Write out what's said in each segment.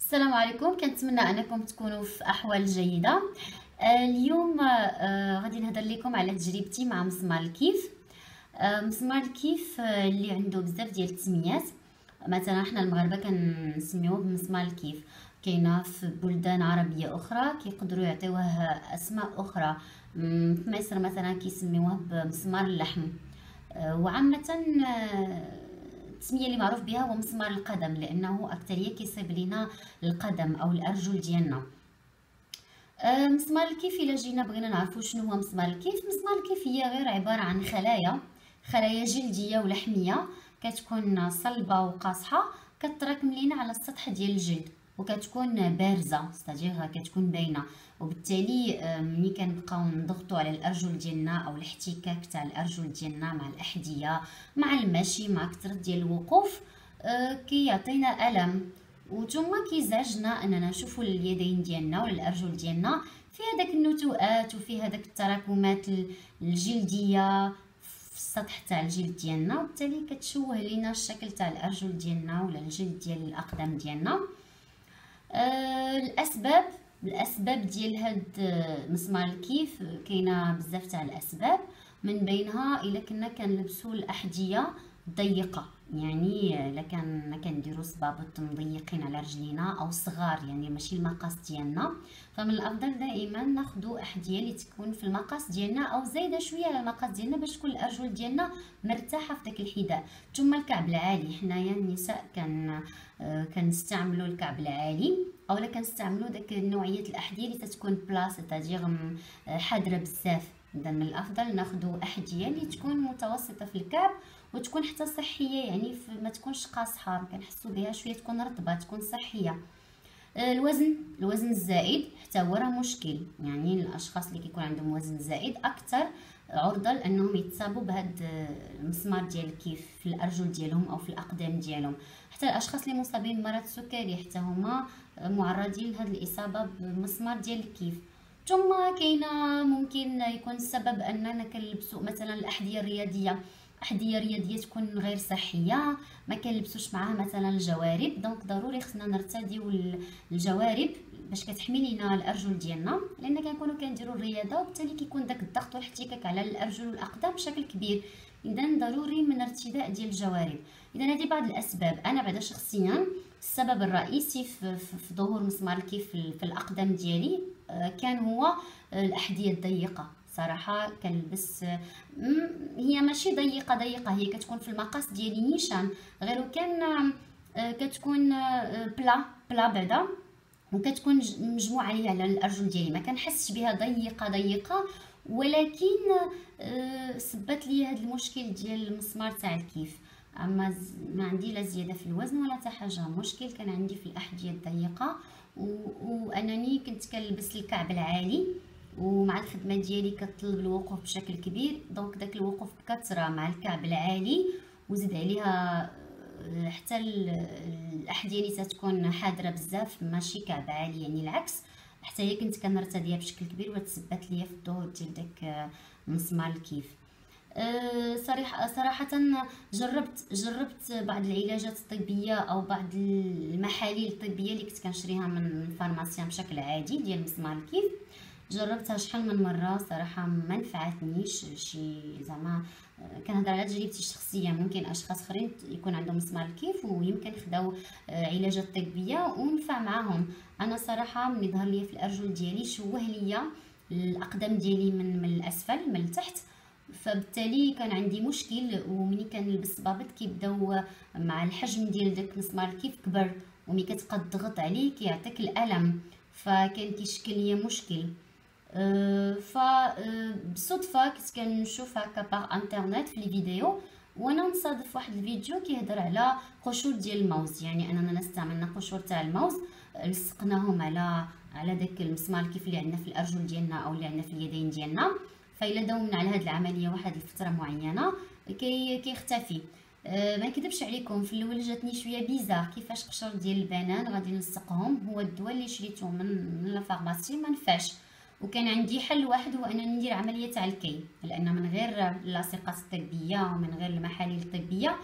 السلام عليكم. كنتمنى انكم تكونوا في احوال جيده. اليوم غادي نهضر لكم على تجربتي مع مسمار الكيف. مسمار الكيف اللي عنده بزاف ديال التسميات، مثلا حنا المغاربه كنسميوه بمسمار الكيف، كاينه في بلدان عربيه اخرى كيقدروا يعطيوه اسماء اخرى. في مصر مثلا كيسميوه بمسمار اللحم، وعامه التسميه اللي معروف بها هو مسمار القدم، لانه اكثريه كيصيب لينا القدم او الارجل ديالنا. مسمار الكيف الا جينا بغينا نعرفوا شنو هو مسمار الكيف. مسمار الكيف هي غير عباره عن خلايا جلديه ولحميه كتكون صلبه وقاصحه، كتراكم لينا على السطح ديال الجلد وكتكون بارزه، استاجيغ كتكون باينه، وبالتالي ملي كنبقاو نضغطوا على الارجل ديالنا او الاحتكاك تاع الارجل ديالنا مع الاحذيه، مع المشي، مع كثره ديال الوقوف، كيعطينا الم، وتما كيزعجنا اننا نشوفوا اليدين ديالنا ولا الارجل ديالنا في هذاك النتوءات وفي هذاك التراكمات الجلديه في السطح تاع الجلد ديالنا، وبالتالي كتشوه لينا الشكل تاع الارجل ديالنا ولا الجلد ديال الاقدام ديالنا. الاسباب ديال هاد مسمار الكيف كاينه بزاف تاع الاسباب، من بينها الا كنا كنلبسوا الاحذيه ضيقه، يعني الا كنديروا صبابط مضيقين على رجلينا او صغار، يعني ماشي المقاس ديالنا، فمن الافضل دائما ناخذوا احذيه اللي تكون في المقاس ديالنا او زايده شويه على المقاس ديالنا باش تكون الارجل ديالنا مرتاحه في داك الحذاء. ثم الكعب العالي، حنايا النساء كنستعملوا الكعب العالي، اولا كنستعملوا داك نوعيه الاحذيه اللي تتكون بلاصه تاجيغ حاضره بزاف. اذا من الافضل ناخذوا احذيه اللي تكون متوسطه في الكعب وتكون حتى صحيه، يعني ما تكونش قاصحه، كنحسوا بها شويه، تكون رطبه، تكون صحيه. الوزن الزائد حتى هو راه مشكل، يعني الاشخاص اللي كيكون عندهم وزن زائد اكثر عرضه لانهم يتصابوا بهذا المسمار ديال الكيف في الارجل ديالهم او في الاقدام ديالهم. حتى الاشخاص اللي مصابين بمرض السكري حتى هما معرضين لهذه الاصابه بمسمار ديال الكيف. ثم كاينه ممكن يكون السبب اننا كنلبسوا مثلا الاحذيه الرياضيه، احذيه رياضيه تكون غير صحيه، ما كنلبسوش معها مثلا الجوارب، دونك ضروري خصنا نرتديو الجوارب باش كتحمي لينا الارجل ديالنا، لان كنكونوا كنديروا الرياضه وبالتالي كيكون داك الضغط والاحتكاك على الارجل والاقدام بشكل كبير، اذا ضروري من ارتداء ديال الجوارب. اذا هذه بعض الاسباب. انا بعدا شخصيا السبب الرئيسي في ظهور مسمار الكيف في الاقدام ديالي كان هو الاحذيه الضيقه. صراحه كنلبس، هي ماشي ضيقه، هي كتكون في المقاس ديالي نيشان، غير كان كتكون بلا بعدا، وكتكون مجموعه على الارجل ديالي، ما كنحسش بها ضيقه، ولكن سبت لي هذا المشكل ديال المسمار تاع الكيف. اما ما عندي لا زياده في الوزن ولا حتى حاجه، مشكل كان عندي في الاحذيه الضيقه، وانني كنت كنلبس الكعب العالي، ومع الخدمه ديالي كتطلب الوقوف بشكل كبير، دونك داك الوقوف بكثره مع الكعب العالي، وزيد عليها حتى الاحذيه اللي تتكون حاضره بزاف، ماشي كعب عالي، يعني العكس، حتى هي كنت كنرتديها بشكل كبير وتثبت ليا في الظهور ديال داك مسمار الكيف. صراحه جربت بعض العلاجات الطبيه او بعض المحاليل الطبيه اللي كنت كنشريها من فارماسيان بشكل عادي ديال مسمار الكيف، جربتها شحال من مره، صراحه ما نفعتنيش شي، زعما كنهضر على تجربتي الشخصيه. ممكن اشخاص اخرين يكون عندهم مسمار الكيف ويمكن خداو علاجات طبيه ونفع معاهم. انا صراحه ملي ظهر ليا في الارجل ديالي شوه ليا الاقدام ديالي من الاسفل، من التحت، فبالتالي كان عندي مشكل، ومني كنلبس صبابط كيبداو مع الحجم ديال داك مسمار الكيف كبر، وملي كتبقى تضغط عليه كيعطيك الالم، فكان كيشكل ليا مشكل. بالصدفه كنت كنشوف هكا باغ انترنت في لي فيديو، وانا نصادف واحد الفيديو كيهضر على قشور ديال الموز، يعني اننا استعملنا قشور تاع الموز لصقناهم على داك المسمار كيف اللي عندنا في الارجل ديالنا او اللي عندنا في اليدين ديالنا، فإلا داومنا على هاد العمليه واحد الفتره معينه كيختفي. ما نكذبش عليكم، في الاول جاتني شويه بيزار، كيفاش قشور ديال البنان غادي نلصقهم؟ هو الدواء اللي شريته من لافارماسي ما نفعش، وكان عندي حل واحد هو انني ندير عمليه تاع الكي، لان من غير اللاصقات الطبيه ومن غير المحاليل الطبيه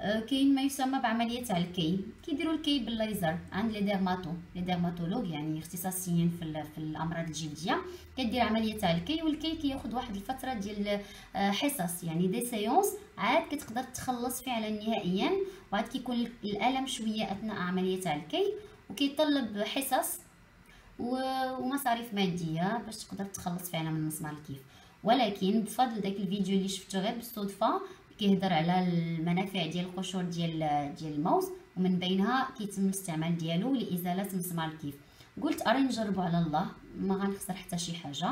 كاين ما يسمى بعمليه تاع الكي، كيديروا الكي بالليزر عند لي ديرماتو، لي ديرماتولوج يعني اختصاصيين في الامراض الجلديه. كدير عمليه تاع الكي، والكي كياخذ واحد الفتره ديال حصص يعني دي سيونس، عاد كتقدر تخلص فعلا نهائيا. وعاد كيكون الالم شويه اثناء عمليه تاع الكي، وكيطلب حصص ومصاريف ماديه باش تقدر تخلص فعلا من مسمار الكيف. ولكن بفضل داك الفيديو اللي شفته غير بالصدفه كيهضر على المنافع ديال القشور ديال الموز، ومن بينها كيتم الاستعمال ديالو لازاله مسمار الكيف. قلت اري نجربو على الله، ما غنخسر حتى شي حاجه.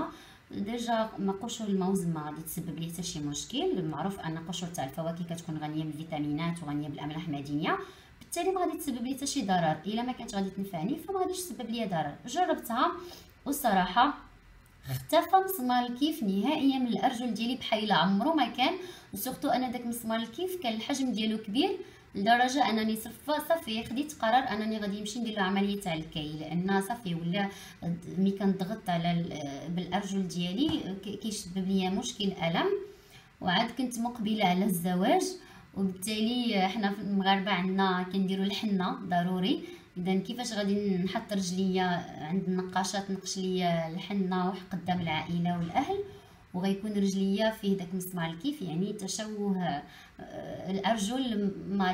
ديجا ما قشور الموز ما غادي تسبب لي حتى شي مشكل، معروف ان قشور تاع الفواكه كتكون غنيه بالفيتامينات وغنيه بالاملاح المعدنيه، بالتالي ما غادي تسبب لي حتى شي ضرر. الا ما كانت غادي تنفعني فما غاديش تسبب لي ضرر. جربتها والصراحه اختفى مسمار الكيف نهائيا من الارجل ديالي بحال عمرو ما كان. وسورتو انا داك مسمار الكيف كان الحجم ديالو كبير لدرجه انني صافي خديت قرار انني غادي نمشي ندير له عمليه تاع الكي، لان صافي ولا ملي كنضغط على بالارجل ديالي كيسبب ليا مشكل الم. وعاد كنت مقبله على الزواج، وبالتالي حنا في المغاربه عندنا كنديروا الحنه ضروري. اذا كيفاش غادي نحط رجليا عند النقاشه تنقش ليا الحنه قدام العائله والاهل، وغيكون رجليا فيه داك مسمار الكيف، يعني تشوه الارجل ما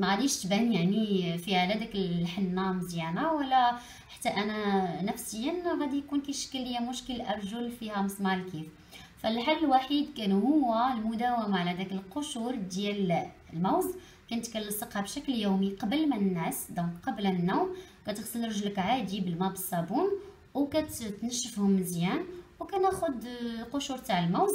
غاديش تبان يعني فيها على داك الحنه مزيانه، ولا حتى انا نفسيا غادي يكون كيشكل ليا مشكل ارجل فيها مسمار الكيف. فالحل الوحيد كان هو المداومه على داك القشور ديال الموز. كنت كنلصقها بشكل يومي قبل ما الناس دونك قبل النوم. كتغسل رجلك عادي بالماء بالصابون وكتنشفهم مزيان، وكناخد قشور تاع الموز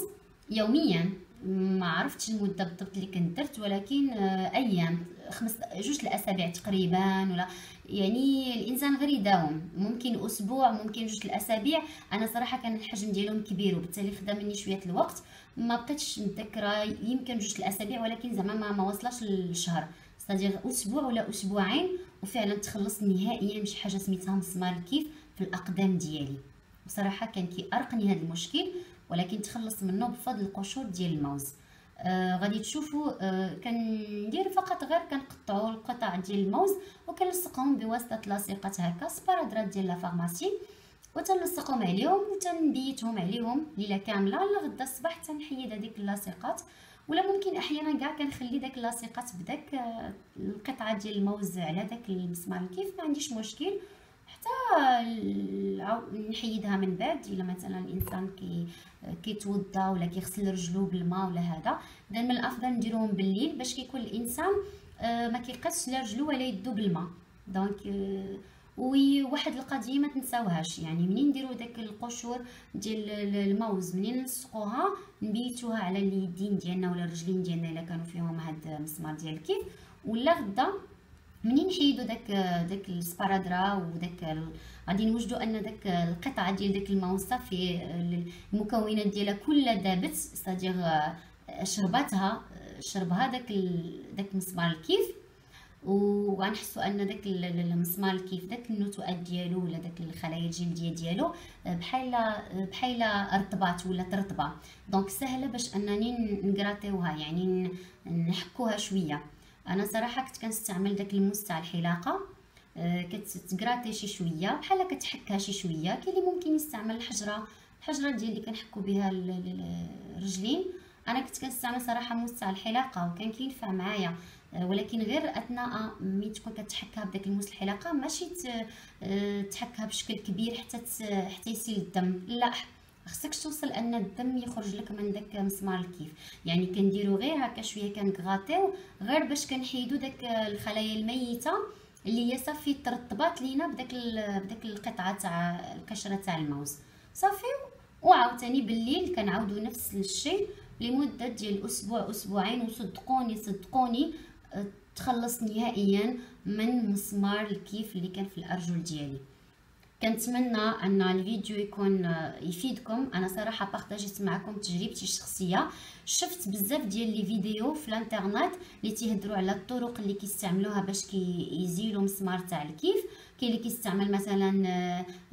يوميا. ما عرفتش المده بالضبط اللي كنت درت، ولكن ايام 5 الاسابيع تقريبا، ولا يعني الانسان غير يداوم، ممكن اسبوع ممكن 2 الاسابيع. انا صراحه كان الحجم ديالهم كبير وبالتالي خدا مني شويه الوقت، ما بقيتش متذكره، يمكن 2 الاسابيع، ولكن زعما ما وصلش للشهر، صدير اسبوع ولا اسبوعين. وفعلا تخلصت نهائيا من شي حاجه سميتها مسمار الكيف في الاقدام ديالي. بصراحه كان كيأرقني هذا المشكل، ولكن تخلص منه بفضل القشور ديال الموز. غادي تشوفوا كندير فقط غير كنقطعوا القطع ديال الموز وكنلصقهم بواسطه لاصقات هكا سبارادرات ديال لا فارماسي، وتنلصقهم عليهم وتنبيتهم عليهم ليله كامله لغدا الصباح تنحيد هذيك اللاصقات. ولا ممكن احيانا كاع كنخلي داك اللاصقات بداك القطعه ديال الموز على داك المسمار الكيف، ما عنديش مشكل حتى نحيدها من بعد. الا مثلا الانسان كيتوضا ولا كيغسل رجلو بالماء ولا هذا، اذا من الافضل نديروهم بالليل باش كيكون الانسان ما كيقصش لا رجلو ولا يدو بالماء. دونك وواحد القضيه ما تنساوهاش، يعني منين نديرو داك القشور ديال الموز منين نسقوها نبيتوها على اليدين ديالنا ولا الرجلين ديالنا الا كانوا فيهم هاد المسمار ديال الكيف، ولا غدا منين نحيدو داك السبارادرا وداك غادي نوجدوا ان داك القطعه ديال داك الموز صافي المكونات ديالها كلها دابت، صدير شربها داك مسمار الكيف. وغنحسوا ان داك المسمار الكيف داك النتوءات ديالو ولا داك الخلايا الجلديه ديالو بحال ارتباط ولا ترطبه، دونك سهله باش انني نكراطيوها يعني نحكوها شويه. انا صراحه كنت كنستعمل داك الموس تاع الحلاقه، كتكراطي شي شويه بحال كتحكها شي شويه. كاين اللي ممكن يستعمل الحجره ديال اللي كنحكوا بها الرجلين. انا كنت كنستعمل صراحه موس تاع الحلاقه وكان كينفع معايا، ولكن غير اثناء ملي تكون كتحكها بداك الموس الحلاقه، ماشي تحكها بشكل كبير حتى يسيل الدم، لا خصك توصل ان الدم يخرج لك من داك مسمار الكيف. يعني كنديرو غير هكا شويه كنغاطيو غير باش كنحيدو داك الخلايا الميته اللي هي صافي ترطبات لينا بداك القطعه تاع القشره تاع الموز صافي. وعاوتاني بالليل كنعاودو نفس الشيء لمده ديال اسبوع اسبوعين، وصدقوني صدقوني تخلص نهائيا من مسمار الكيف اللي كان في الارجل ديالي. كنتمنى ان الفيديو يكون يفيدكم. انا صراحه بارطاجيت معكم تجربتي الشخصيه، شفت بزاف ديال لي فيديو في الانترنت اللي تيهضروا على الطرق اللي كيستعملوها باش كيزيلوا مسمار تاع الكيف. كاين اللي كيستعمل مثلا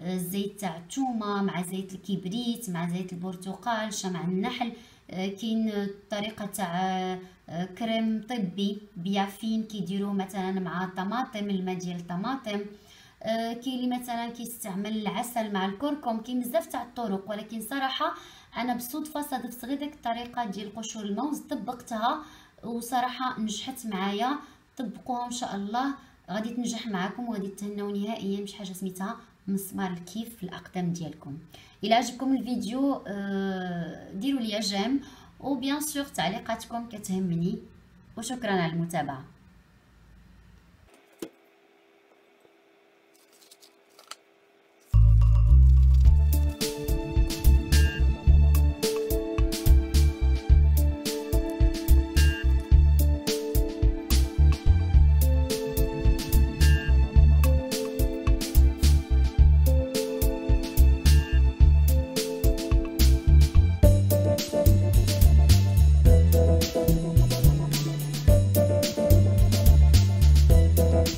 الزيت تاع الثومه مع زيت الكبريت مع زيت البرتقال شمع النحل، كاين الطريقه تاع كريم طبي بيافين كيديروه مثلا مع الطماطم، الماء ديال الطماطم. كاين اللي مثلا كيستعمل العسل مع الكركم. كاين بزاف تاع الطرق، ولكن صراحه انا بالصدفه صادفت غير ديك الطريقه ديال قشور الموز، طبقتها وصراحه نجحت معايا. طبقوها ان شاء الله غادي تنجح معكم وغادي تهناو نهائيا. مش حاجه سميتها مسمار الكيف في الاقدام ديالكم. الى عجبكم الفيديو ديروا لي جيم، وبيان سور تعليقاتكم كتهمني، وشكرا على المتابعه.